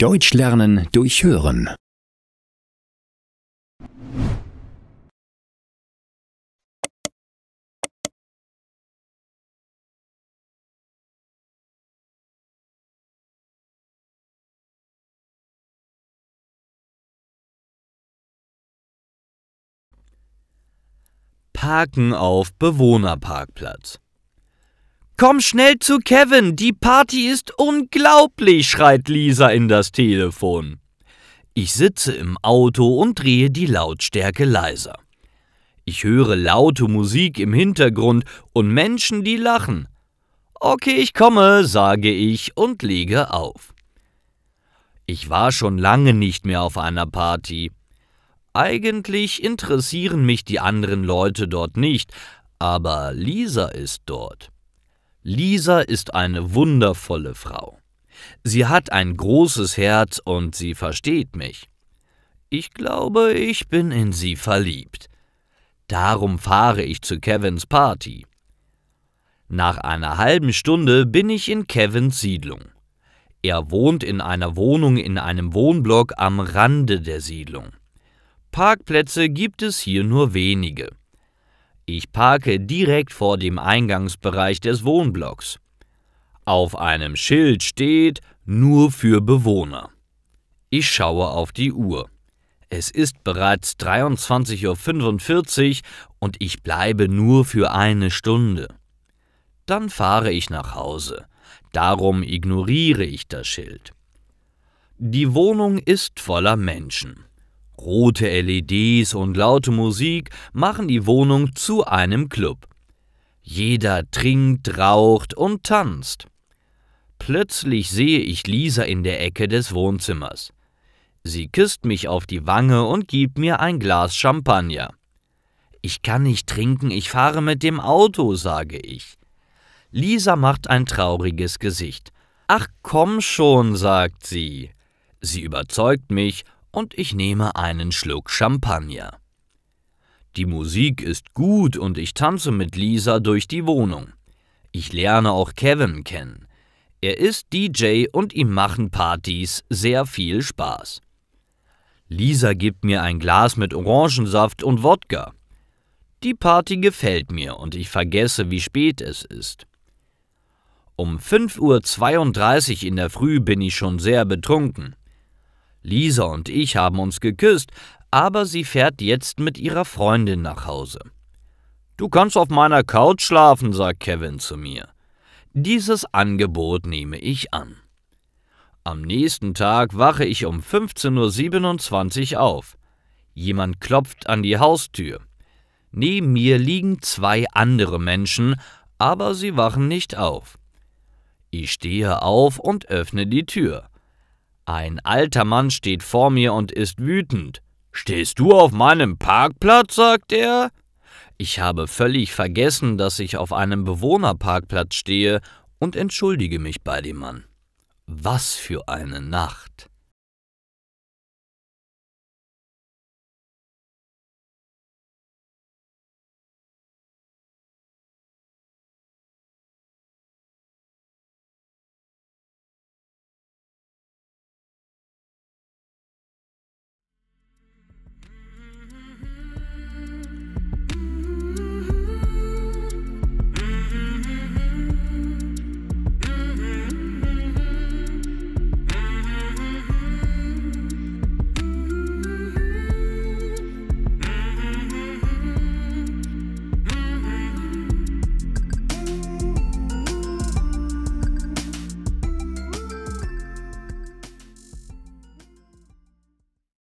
Deutsch lernen durch Hören. Parken auf Bewohnerparkplatz. Komm schnell zu Kevin, die Party ist unglaublich, schreit Lisa in das Telefon. Ich sitze im Auto und drehe die Lautstärke leiser. Ich höre laute Musik im Hintergrund und Menschen, die lachen. Okay, ich komme, sage ich und lege auf. Ich war schon lange nicht mehr auf einer Party. Eigentlich interessieren mich die anderen Leute dort nicht, aber Lisa ist dort. Lisa ist eine wundervolle Frau. Sie hat ein großes Herz und sie versteht mich. Ich glaube, ich bin in sie verliebt. Darum fahre ich zu Kevins Party. Nach einer halben Stunde bin ich in Kevins Siedlung. Er wohnt in einer Wohnung in einem Wohnblock am Rande der Siedlung. Parkplätze gibt es hier nur wenige. Ich parke direkt vor dem Eingangsbereich des Wohnblocks. Auf einem Schild steht nur für Bewohner. Ich schaue auf die Uhr. Es ist bereits 23:45 Uhr und ich bleibe nur für eine Stunde. Dann fahre ich nach Hause. Darum ignoriere ich das Schild. Die Wohnung ist voller Menschen. Rote LEDs und laute Musik machen die Wohnung zu einem Club. Jeder trinkt, raucht und tanzt. Plötzlich sehe ich Lisa in der Ecke des Wohnzimmers. Sie küsst mich auf die Wange und gibt mir ein Glas Champagner. Ich kann nicht trinken, ich fahre mit dem Auto, sage ich. Lisa macht ein trauriges Gesicht. Ach, komm schon, sagt sie. Sie überzeugt mich und ich nehme einen Schluck Champagner. Die Musik ist gut und ich tanze mit Lisa durch die Wohnung. Ich lerne auch Kevin kennen. Er ist DJ und ihm machen Partys sehr viel Spaß. Lisa gibt mir ein Glas mit Orangensaft und Wodka. Die Party gefällt mir und ich vergesse, wie spät es ist. Um 5:32 Uhr in der Früh bin ich schon sehr betrunken. Lisa und ich haben uns geküsst, aber sie fährt jetzt mit ihrer Freundin nach Hause. »Du kannst auf meiner Couch schlafen«, sagt Kevin zu mir. Dieses Angebot nehme ich an. Am nächsten Tag wache ich um 15:27 Uhr auf. Jemand klopft an die Haustür. Neben mir liegen zwei andere Menschen, aber sie wachen nicht auf. Ich stehe auf und öffne die Tür. Ein alter Mann steht vor mir und ist wütend. »Stehst du auf meinem Parkplatz?«, sagt er. Ich habe völlig vergessen, dass ich auf einem Bewohnerparkplatz stehe und entschuldige mich bei dem Mann. Was für eine Nacht!